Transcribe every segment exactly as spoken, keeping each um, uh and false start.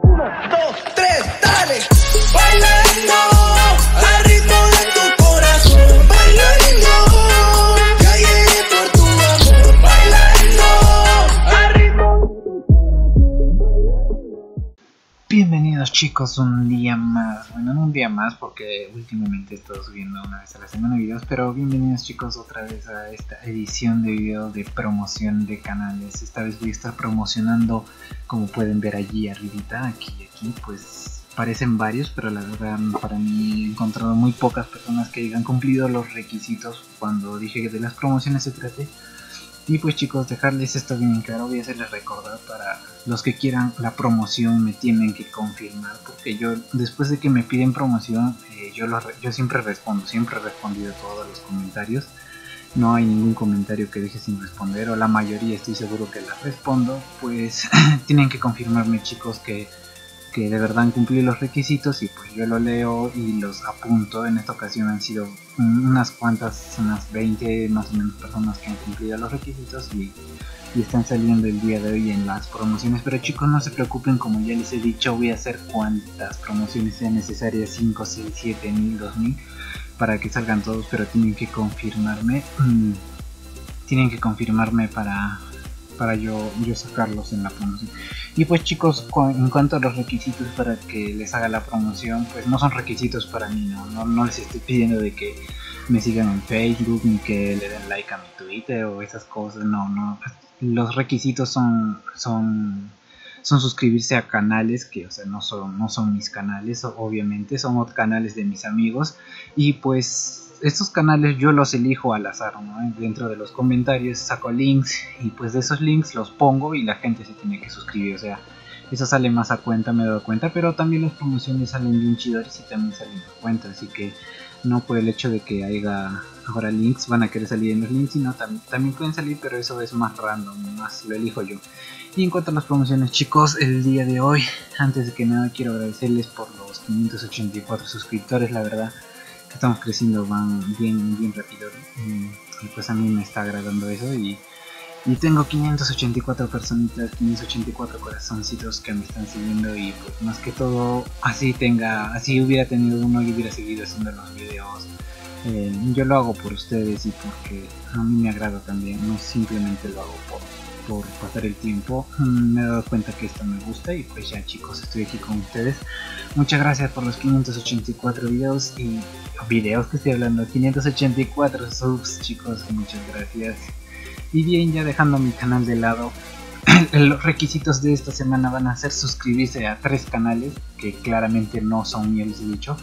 Uno, dos, tres, dale. Bailando al ritmo de tu corazón. Bailando, ya llegué por tu amor. Bailando al ritmo de tu corazón. Bienvenidos chicos, un día más. Bueno, no un día más porque últimamente he estado subiendo una vez a la semana videos. Pero bienvenidos chicos otra vez a esta edición de videos de promoción de canales. Esta vez voy a estar promocionando, como pueden ver allí arribita, aquí y aquí, pues parecen varios, pero la verdad para mí he encontrado muy pocas personas que hayan cumplido los requisitos cuando dije que de las promociones se trate. Y pues chicos, dejarles esto bien claro, voy a hacerles recordar para los que quieran la promoción, me tienen que confirmar, porque yo después de que me piden promoción, eh, yo, lo, yo siempre respondo, siempre he respondido todos los comentarios. No hay ningún comentario que deje sin responder, o la mayoría estoy seguro que la respondo. Pues tienen que confirmarme chicos que, que de verdad cumplí los requisitos, y pues yo lo leo y los apunto. En esta ocasión han sido unas cuantas, unas veinte más o menos personas que han cumplido los requisitos y, y están saliendo el día de hoy en las promociones. Pero chicos, no se preocupen, como ya les he dicho, voy a hacer cuantas promociones sean necesarias, cinco, seis, siete mil, dos mil, para que salgan todos, pero tienen que confirmarme, mmm, tienen que confirmarme para, para yo, yo sacarlos en la promoción. Y pues chicos, en cuanto a los requisitos para que les haga la promoción, pues no son requisitos para mí, no, no, no les estoy pidiendo de que me sigan en Facebook, ni que le den like a mi Twitter o esas cosas, no, no, los requisitos son... son son suscribirse a canales que, o sea, no son, no son mis canales, obviamente, son canales de mis amigos. Y pues estos canales yo los elijo al azar, ¿no? Dentro de los comentarios saco links y pues de esos links los pongo y la gente se tiene que suscribir, o sea, eso sale más a cuenta, me doy cuenta. Pero también las promociones salen bien chidores y también salen a cuenta, así que no por el hecho de que haya ahora links van a querer salir en los links, sino tam también pueden salir, pero eso es más random, más lo elijo yo. Y en cuanto a las promociones chicos, el día de hoy, antes de que nada quiero agradecerles por los quinientos ochenta y cuatro suscriptores, la verdad que estamos creciendo, van bien, bien rápido, y pues a mí me está agradando eso. Y Y tengo quinientos ochenta y cuatro personitas, quinientos ochenta y cuatro corazoncitos que me están siguiendo. Y pues más que todo, así tenga, así hubiera tenido uno y hubiera seguido haciendo los videos. Eh, yo lo hago por ustedes y porque a mí me agrada también, no simplemente lo hago por, por pasar el tiempo. Me he dado cuenta que esto me gusta y pues ya chicos, estoy aquí con ustedes. Muchas gracias por los quinientos ochenta y cuatro videos y videos que estoy hablando, quinientos ochenta y cuatro subs chicos, muchas gracias. Y bien, ya dejando mi canal de lado, los requisitos de esta semana van a ser suscribirse a tres canales que claramente no son míos, les he dicho.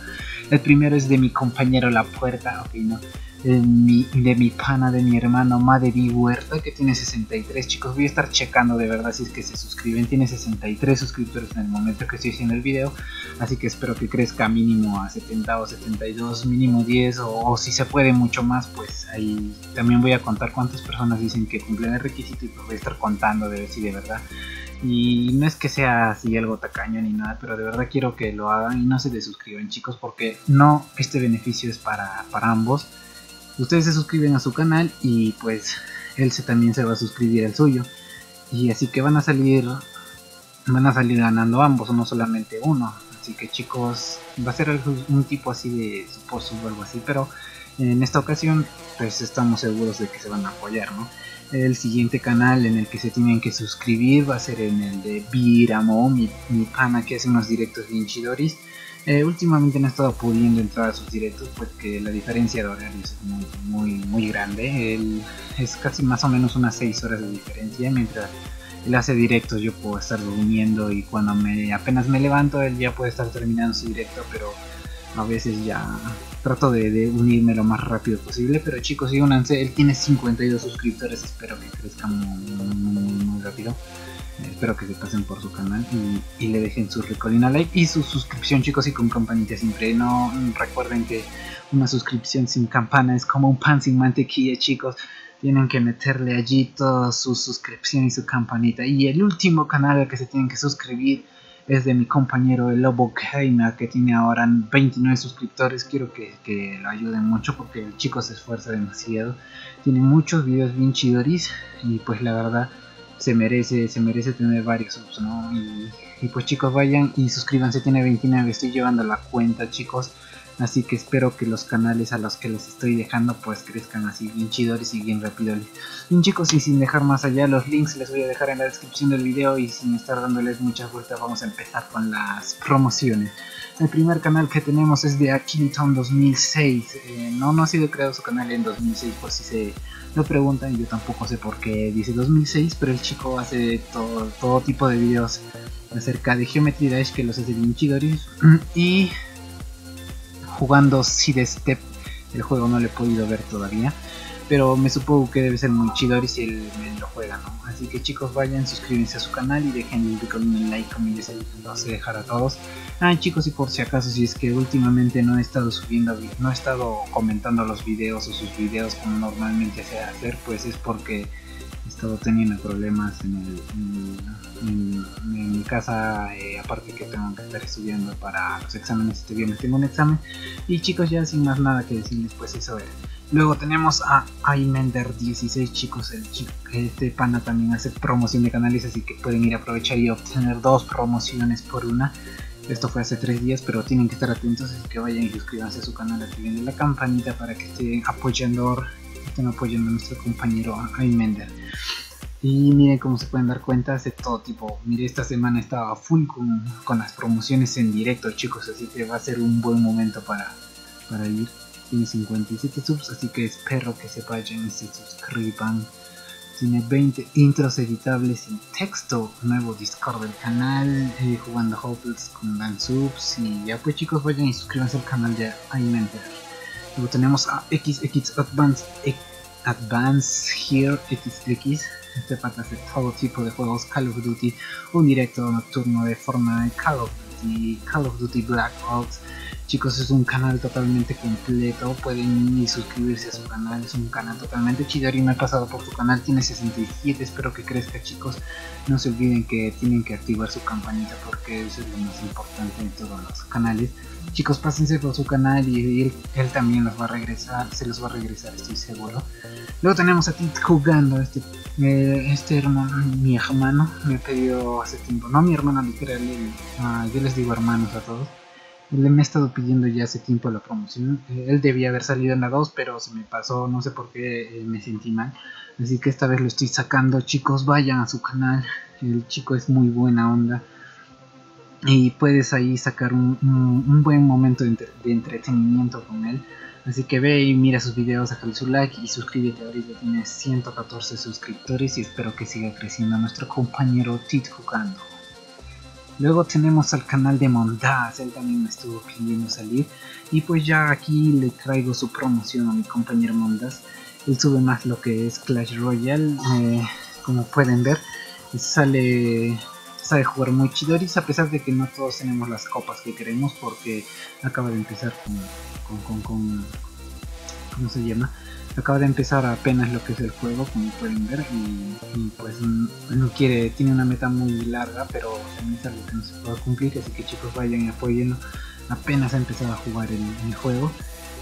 El primero es de mi compañero La Puerta, ok, no, de mi, de mi pana, de mi hermano MadebyHuerta, que tiene sesenta y tres chicos. Voy a estar checando de verdad si es que se suscriben, tiene sesenta y tres suscriptores en el momento que estoy haciendo el video, así que espero que crezca mínimo a setenta o setenta y dos, mínimo diez, o, o si se puede mucho más, pues ahí también voy a contar cuántas personas dicen que cumplen el requisito y pues voy a estar contando de ver si de verdad. Y no es que sea así algo tacaño ni nada, pero de verdad quiero que lo hagan y no se desuscriban chicos, porque no, este beneficio es para, para ambos. Ustedes se suscriben a su canal y pues él se, también se va a suscribir al suyo. Y así que van a salir van a salir ganando ambos, no solamente uno. Así que chicos, va a ser algún, un tipo así de sub sub o algo así, pero en esta ocasión pues estamos seguros de que se van a apoyar, ¿no? El siguiente canal en el que se tienen que suscribir va a ser en el de BiRamon, mi, mi pana que hace unos directos bien chidoris. Eh, últimamente no he estado pudiendo entrar a sus directos porque la diferencia de horarios es muy, muy, muy grande. Él es casi más o menos unas seis horas de diferencia. Mientras él hace directos yo puedo estar durmiendo y cuando me apenas me levanto él ya puede estar terminando su directo, pero a veces ya trato de, de unirme lo más rápido posible. Pero chicos, sí, únanse, él tiene cincuenta y dos suscriptores, espero que crezca muy, muy, muy rápido. Espero que se pasen por su canal y, y le dejen su ricolina like y su suscripción chicos, y con campanita siempre. No recuerden que una suscripción sin campana es como un pan sin mantequilla chicos, tienen que meterle allí toda su suscripción y su campanita. Y el último canal al que se tienen que suscribir es de mi compañero el Lobo Gamer, que tiene ahora veintinueve suscriptores. Quiero que, que lo ayuden mucho porque el chico se esfuerza demasiado, tiene muchos videos bien chidoris y pues la verdad se merece, se merece tener varios subs, ¿no? Y Y pues chicos, vayan y suscríbanse, tiene veintinueve, estoy llevando la cuenta chicos. Así que espero que los canales a los que les estoy dejando pues crezcan así bien chidores y bien rapidores. Bien chicos, y sin dejar más allá, los links les voy a dejar en la descripción del video, y sin estar dándoles muchas vueltas vamos a empezar con las promociones. El primer canal que tenemos es de Akimiton dos mil seis, eh, no, no ha sido creado su canal en dos mil seis, por si se lo preguntan, yo tampoco sé por qué dice dos mil seis, pero el chico hace todo, todo tipo de videos acerca de Geometry Dash, que los hace bien chidores, y jugando Side Step. El juego no lo he podido ver todavía, pero me supongo que debe ser muy chidori si él, él lo juega, ¿no? Así que chicos, vayan, suscríbanse a su canal y dejen un like, como ya se los he dejado a todos. Ah, chicos, y por si acaso, si es que últimamente no he estado subiendo, no he estado comentando los videos o sus videos como normalmente se hace, pues es porque he estado teniendo problemas en, el, en, en, en mi casa, eh, aparte que tengo que estar estudiando para los exámenes, este viernes tengo un examen. Y chicos, ya sin más nada que decirles, pues eso es. Luego tenemos a Aymender dieciséis, chicos, el chico, este pana también hace promoción de canales, así que pueden ir a aprovechar y obtener dos promociones por una. Esto fue hace tres días, pero tienen que estar atentos, así que vayan y suscríbanse a su canal, activen la campanita para que estén apoyando estén apoyando a nuestro compañero Aymender. Y miren, como se pueden dar cuenta, hace todo tipo. Mire, esta semana estaba full con, con las promociones en directo, chicos, así que va a ser un buen momento para, para ir. Tiene cincuenta y siete subs, así que espero que se vayan y se suscriban. Tiene veinte intros editables en texto, nuevo Discord del canal, eh, jugando Hopeless con Dan subs. Y ya pues chicos, vayan y suscríbanse al canal de Aymender. Luego tenemos a X X Advance, e Advance Here equis equis. Este pata hace todo tipo de juegos, Call of Duty, un directo nocturno de Fortnite, Call of Duty, Call of Duty Black Ops. Chicos, es un canal totalmente completo, pueden suscribirse a su canal, es un canal totalmente chidori. Me he pasado por su canal, tiene sesenta y siete, espero que crezca chicos. No se olviden que tienen que activar su campanita porque eso es lo más importante de todos los canales. Chicos, pásense por su canal y él, él también los va a regresar, se los va a regresar, estoy seguro. Luego tenemos a Tit jugando, este, eh, este hermano, mi hermano, me ha pedido hace tiempo, no mi hermano literal, él, ah, yo les digo hermanos a todos. Él me ha estado pidiendo ya hace tiempo la promoción, él debía haber salido en la dos pero se me pasó, no sé por qué, eh, me sentí mal. Así que esta vez lo estoy sacando, chicos, vayan a su canal, el chico es muy buena onda. Y puedes ahí sacar un, un, un buen momento de, entre, de entretenimiento con él. Así que ve y mira sus videos, déjale su like y suscríbete. Ahorita tiene ciento catorce suscriptores y espero que siga creciendo nuestro compañero Tit jugando. Luego tenemos al canal de Mondas, él también me estuvo pidiendo salir. Y pues ya aquí le traigo su promoción a mi compañero Mondas. Él sube más lo que es Clash Royale, eh, como pueden ver. Sale, sabe jugar muy chidoris, a pesar de que no todos tenemos las copas que queremos. Porque acaba de empezar con... con, con, con ¿cómo se llama? Acaba de empezar apenas lo que es el juego, como pueden ver, y, y pues no quiere, tiene una meta muy larga, pero también es algo que no se puede cumplir, así que chicos vayan y apoyenlo, apenas ha empezado a jugar el, el juego.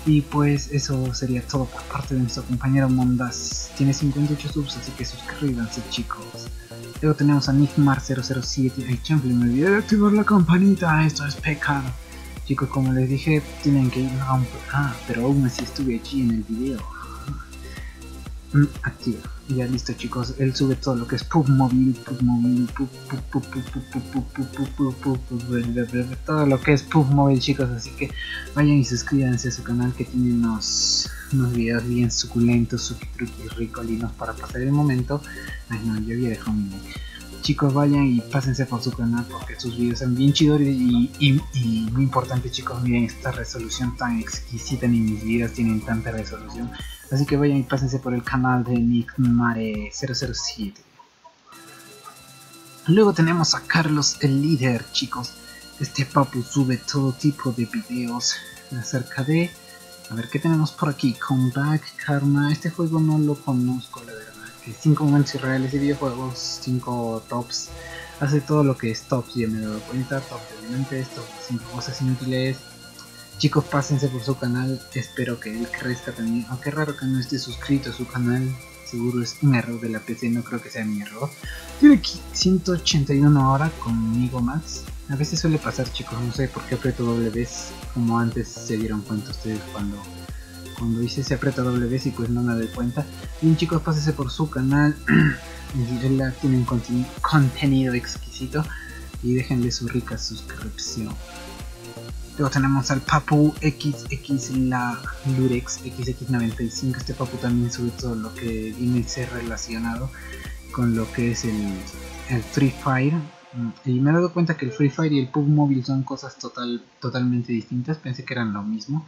Y pues eso sería todo por parte de nuestro compañero Mondas, tiene cincuenta y ocho subs, así que suscríbanse chicos. Luego tenemos a Nifmar cero cero siete, ay chanfle, me olvidé de activar la campanita, esto es pecado. Chicos, como les dije, tienen que ir a un... Ah, pero aún así estuve aquí en el video. Activa. Y ya listo, chicos. Él sube todo lo que es Pub Móvil, Pub Móvil, Pub, Pub, Pub, Pub, Pub, Pub, Pub, Pub, Pub, Pub, todo lo que es Pub Móvil, chicos. Así que vayan y suscríbanse a su canal que tiene unos... unos videos bien suculentos, suquitruquis, ricolinos para pasar el momento. Ay, no, yo había dejado mi like. Chicos, vayan y pásense por su canal porque sus videos son bien chidores y, y, y muy importante chicos, miren esta resolución tan exquisita, ni mis videos tienen tanta resolución, así que vayan y pásense por el canal de Nifmar cero cero siete. Luego tenemos a Carlos el líder, chicos, este papu sube todo tipo de videos acerca de, a ver qué tenemos por aquí, Comeback, Karma, este juego no lo conozco la verdad. cinco momentos irreales de videojuegos, cinco tops, hace todo lo que es tops, ya me he dado cuenta, top de elementos, top cinco cosas inútiles. Chicos, pásense por su canal, espero que él crezca también, aunque raro que no esté suscrito a su canal, seguro es un error de la P C, no creo que sea mi error. Tiene aquí ciento ochenta y una ahora conmigo más. A veces suele pasar, chicos, no sé por qué aprieto doble vez, como antes se dieron cuenta ustedes cuando cuando hice se aprieta doble vez y pues no me doy cuenta. Bien, chicos, pásense por su canal, la tienen conten contenido exquisito y déjenle su rica suscripción. Luego tenemos al Papu equis equis la lurex xx noventa y cinco. Este Papu también sube todo lo que viene a ser relacionado con lo que es el, el Free Fire. Y me he dado cuenta que el Free Fire y el P U B G móvil son cosas total, totalmente distintas. Pensé que eran lo mismo,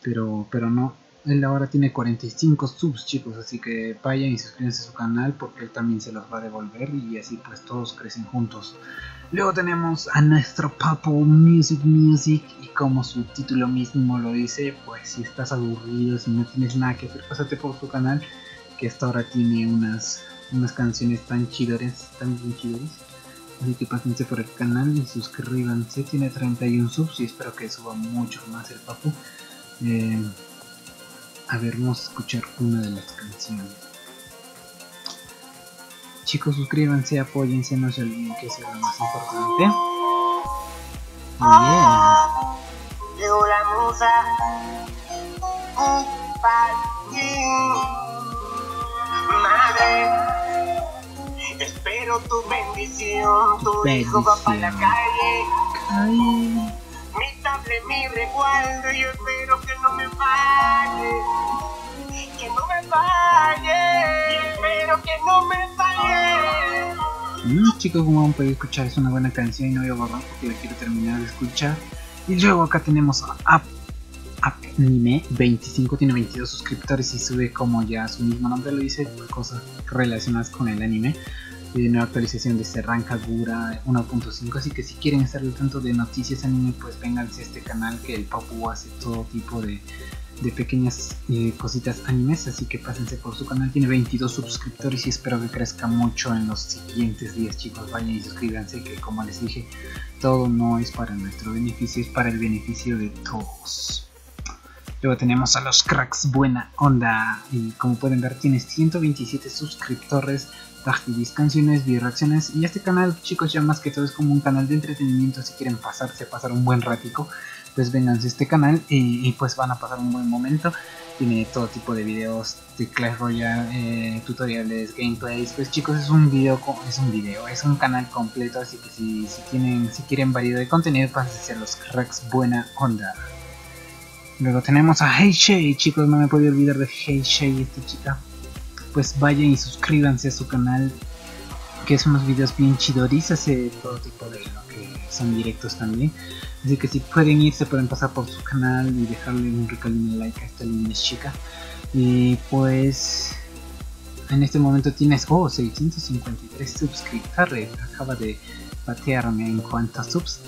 pero, pero no. Él ahora tiene cuarenta y cinco subs, chicos, así que vayan y suscríbanse a su canal porque él también se los va a devolver y así pues todos crecen juntos. Luego tenemos a nuestro Papu Music Music, y como su título mismo lo dice, pues si estás aburrido, si no tienes nada que hacer, pásate por su canal, que hasta ahora tiene unas, unas canciones tan chidoras, tan bien chidoras. Así que pásense por el canal y suscríbanse. Tiene treinta y uno subs y espero que suba muchos más el Papu. Eh, a ver, vamos a escuchar una de las canciones. Chicos, suscríbanse, apóyense, no se olviden que eso es lo más importante. Muy bien. Madre, espero tu bendición, tu hijo va para la calle. Calle. Mi tablet, mi recuerdo, yo espero que no me falle, que no me falle, espero que no me falle. Mm, chicos, como han podido escuchar, es una buena canción y no voy a borrar porque la quiero terminar de escuchar. Y luego acá tenemos a App anime veinticinco, tiene veintidós suscriptores y sube, como ya su mismo nombre lo dice, cosas relacionadas con el anime. Y una actualización de este Ran Kagura uno punto cinco, así que si quieren estar al tanto de noticias anime, pues vénganse a este canal que el Papu hace todo tipo de, de pequeñas eh, cositas animes, así que pásense por su canal. Tiene veintidós suscriptores y espero que crezca mucho en los siguientes días, chicos. Vayan y suscríbanse, que como les dije, todo no es para nuestro beneficio, es para el beneficio de todos. Luego tenemos a Los Cracks Buena Onda, y como pueden ver tiene ciento veintisiete suscriptores, tags, canciones, videoreacciones, y este canal, chicos, ya más que todo es como un canal de entretenimiento. Si quieren pasarse, pasar un buen ratico, pues vénganse a este canal y, y pues van a pasar un buen momento. Tiene todo tipo de videos de Clash Royale, eh, tutoriales, gameplays. Pues chicos, es un video, es un video, es un canal completo, así que si, si tienen, si quieren variedad de contenido, pásense a Los Cracks Buena Onda. Luego tenemos a HeyShey, chicos, no me puedo olvidar de HeyShey, esta chica. Pues vayan y suscríbanse a su canal, que es unos videos bien chidoris, hace todo tipo de lo que son directos también. Así que si pueden irse, pueden pasar por su canal y dejarle un recalino de like a esta linda chica. Y pues en este momento tienes, oh, seiscientos cincuenta y tres suscriptores, acaba de batearme en cuantas subs.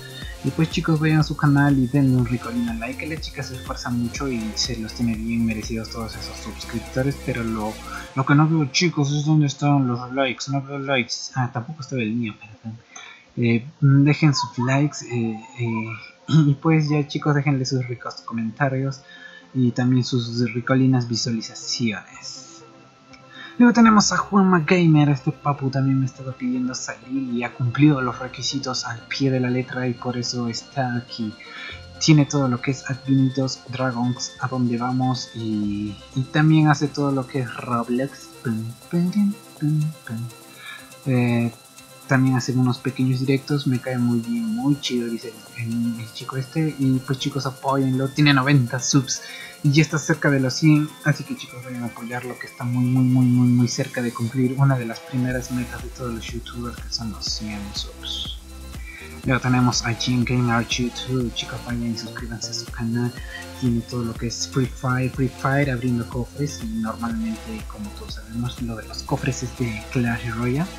Y pues chicos, vayan a su canal y denle un ricolino like, que la chica se esfuerza mucho y se los tiene bien merecidos todos esos suscriptores. Pero lo, lo que no veo, chicos, es dónde están los likes, no veo likes. Ah, tampoco estaba el mío, perdón. Eh, dejen sus likes, eh, eh, y pues ya, chicos, déjenle sus ricos comentarios y también sus ricolinas visualizaciones. Luego tenemos a Juanma Gamer. Este Papu también me estaba pidiendo salir y ha cumplido los requisitos al pie de la letra y por eso está aquí. Tiene todo lo que es Advinitos, Dragons, a dónde vamos, y, y también hace todo lo que es Roblox. Eh, también hace unos pequeños directos, me cae muy bien, muy chido, dice el, el chico este. Y pues chicos, apóyenlo, tiene noventa subs y ya está cerca de los cien, así que chicos, vayan a apoyarlo, que está muy muy muy muy muy cerca de cumplir una de las primeras metas de todos los youtubers, que son los cien subs. Luego tenemos a Jim GameR dos, chicos, vayan y suscríbanse a su canal. Tiene todo lo que es Free Fire, Free Fire abriendo cofres, y normalmente, como todos sabemos, lo de los cofres es de Clash Royale.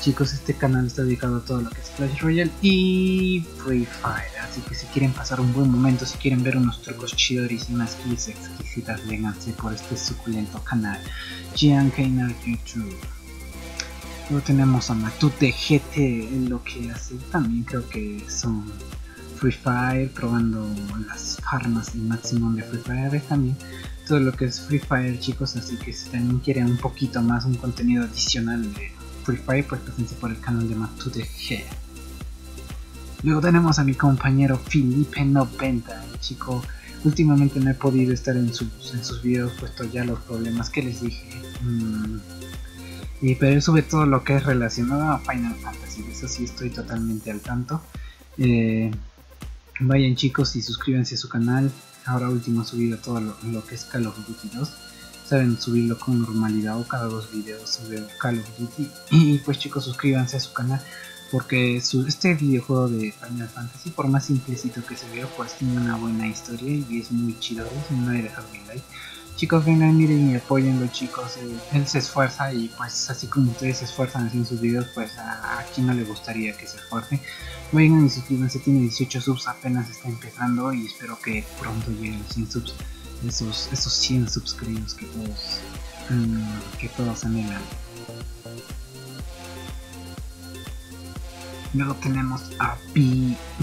Chicos, este canal está dedicado a todo lo que es Clash Royale y Free Fire, así que si quieren pasar un buen momento, si quieren ver unos trucos chidoris y unas kills exquisitas, vénganse por este suculento canal G M GameR dos. Luego tenemos a Matute G T, lo que hace también creo que son Free Fire, probando las armas y máximo de Free Fire también. todo lo que es Free Fire, chicos, así que si también quieren un poquito más, un contenido adicional de Free Fire, pues pásense por el canal de Matute G T. Luego tenemos a mi compañero Felipe noventa, chico. Últimamente no he podido estar en sus, en sus videos, puesto ya los problemas que les dije. Mm. Y, pero él sube todo lo que es relacionado a Final Fantasy, eso sí estoy totalmente al tanto. Eh, vayan, chicos, y suscríbanse a su canal. Ahora último ha subido todo lo, lo que es Call of Duty dos. Saben subirlo con normalidad, o cada dos videos sobre Call of Duty. Y pues, chicos, suscríbanse a su canal, porque su, este videojuego de Final Fantasy, por más simplecito que se vea, pues tiene una buena historia y es muy chido. No he dejado mi like, chicos, vengan, miren y apoyenlo, chicos. Él, él se esfuerza, y pues así como ustedes se esfuerzan en sus videos, pues a, a quien no le gustaría que se esfuerce. Vengan y suscríbanse, tiene dieciocho subs, apenas está empezando, y espero que pronto lleguen los cien subs, esos, esos cien subs queridos que todos, mmm, que todos anhelan. Luego tenemos a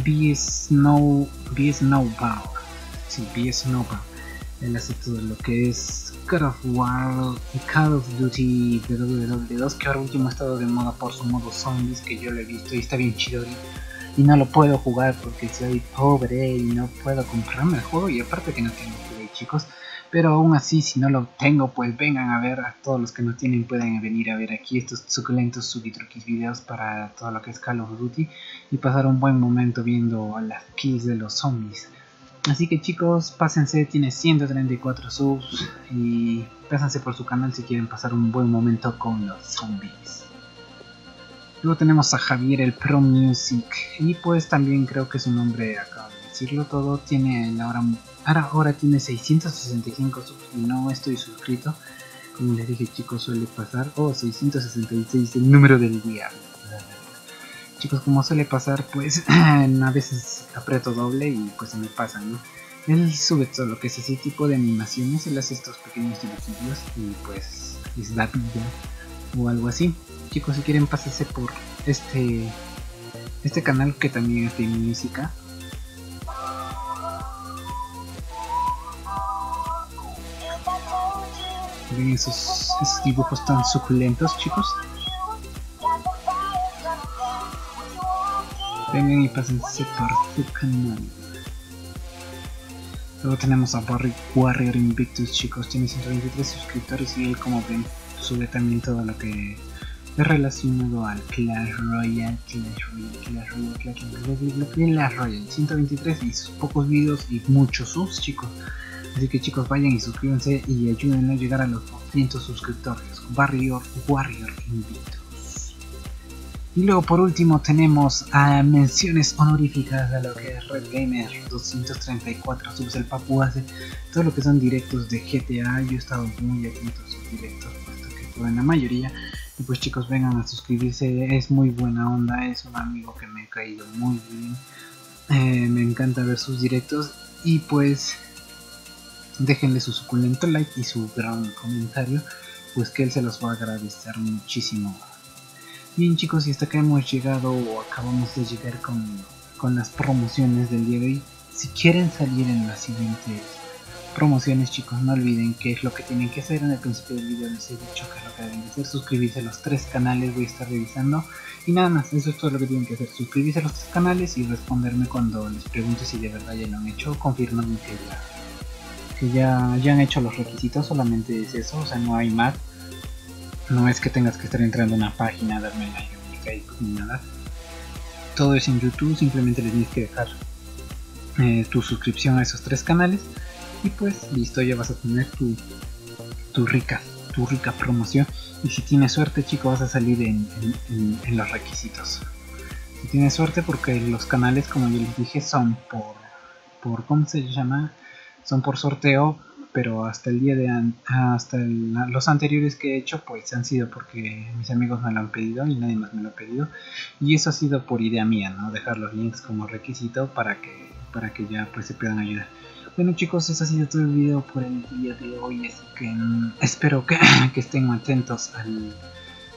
B.Snowbao. Sí, B.Snowbao. Él hace todo lo que es Call of War, Call of Duty doble u doble u dos, que ahora último ha estado de moda por su modo zombies, que yo lo he visto y está bien chido. Y no lo puedo jugar porque soy pobre y no puedo comprarme el juego, y aparte que no tengo play, chicos. Pero aún así, si no lo tengo, pues vengan a ver. A todos los que no tienen, pueden venir a ver aquí estos suculentos subitruquis videos para todo lo que es Call of Duty y pasar un buen momento viendo las kills de los zombies. Así que, chicos, pásense, tiene ciento treinta y cuatro subs, y pásense por su canal si quieren pasar un buen momento con los zombies. Luego tenemos a Javier el Pro Music, y pues también creo que su nombre acaba de decirlo todo. Tiene ahora... Ahora, ahora tiene seiscientos sesenta y cinco subs y no estoy suscrito. Como les dije, chicos, suele pasar. Oh, seiscientos sesenta y seis, el número del día. Chicos, como suele pasar, pues a veces aprieto doble y pues se me pasa, ¿no? Él sube todo lo que es ese tipo de animaciones. Él hace estos pequeños dibujillos y pues les da vida o algo así. Chicos, si quieren, pásense por este, este canal, que también es de música. Ven esos, esos dibujos tan suculentos, chicos. Vengan y pásense por su canal. Luego tenemos a Barry Warrior Invictus, chicos. Tiene ciento veintitrés suscriptores, y él, como ven, sube también todo lo que es relacionado al Clash Royale, Clash Royale, Clash Royale, Clash Royale, Clash Royale. ciento veintitrés y sus pocos vídeos y muchos subs, chicos. Así que, chicos, vayan y suscríbanse y ayúdenme a llegar a los doscientos suscriptores. Barrio Warrior Invictus. Y luego, por último, tenemos a menciones honoríficas a lo que es Red Gamer, doscientos treinta y cuatro subs. El Papu hace todo lo que son directos de G T A. Yo he estado muy atento a sus directos, puesto que estuve en la mayoría. Y pues, chicos, vengan a suscribirse. Es muy buena onda, es un amigo que me ha caído muy bien. Eh, me encanta ver sus directos. Y pues... déjenle su suculento like y su gran comentario, pues que él se los va a agradecer muchísimo. Bien, chicos, y hasta acá hemos llegado, o acabamos de llegar con, con las promociones del día de hoy. Si quieren salir en las siguientes promociones, chicos, no olviden que es lo que tienen que hacer. En el principio del video les he dicho que es lo que deben hacer: suscribirse a los tres canales, voy a estar revisando, y nada más, eso es todo lo que tienen que hacer: suscribirse a los tres canales y responderme cuando les pregunte si de verdad ya lo han hecho, confirmarme que ya Que ya, ya han hecho los requisitos. Solamente es eso, o sea, no hay más. No es que tengas que estar entrando a una página, darme like en Facebook ni nada. Todo es en YouTube, simplemente les tienes que dejar eh, tu suscripción a esos tres canales, y pues listo, ya vas a tener tu, tu rica tu rica promoción. Y si tienes suerte, chico, vas a salir en, en, en, en los requisitos, si tienes suerte, porque los canales, como yo les dije, son por, por ¿cómo se llama? Son por sorteo, pero hasta el día de an hasta el, los anteriores que he hecho, pues han sido porque mis amigos me lo han pedido y nadie más me lo ha pedido, y eso ha sido por idea mía, ¿no? Dejar los links como requisito para que para que ya pues se puedan ayudar. Bueno, chicos, eso ha sido todo el video por el día de hoy, así que um, espero que, que estén atentos al,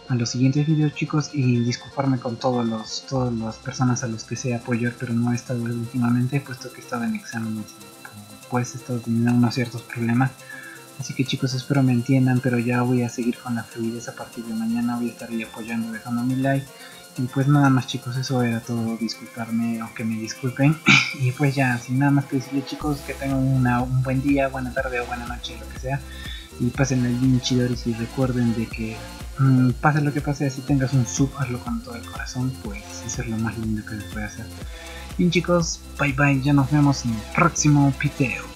a los siguientes videos, chicos, y disculparme con todos los todas las personas a los que sé apoyar, pero no he estado últimamente, puesto que he estado en exámenes. Pues he estado teniendo unos ciertos problemas, Así que chicos, espero me entiendan, pero ya voy a seguir con la fluidez a partir de mañana. Voy a estar ahí apoyando, dejando mi like. Y pues nada más chicos, eso era todo, disculparme, aunque me disculpen. Y pues ya, sin nada más que decirles chicos, que tengan una, un buen día, buena tarde o buena noche, lo que sea. Y pasen el bien chidores y recuerden de que mmm, pase lo que pase, si tengas un sub, hazlo con todo el corazón, pues eso es lo más lindo que se puede hacer. Bien chicos, bye bye, ya nos vemos en el próximo video.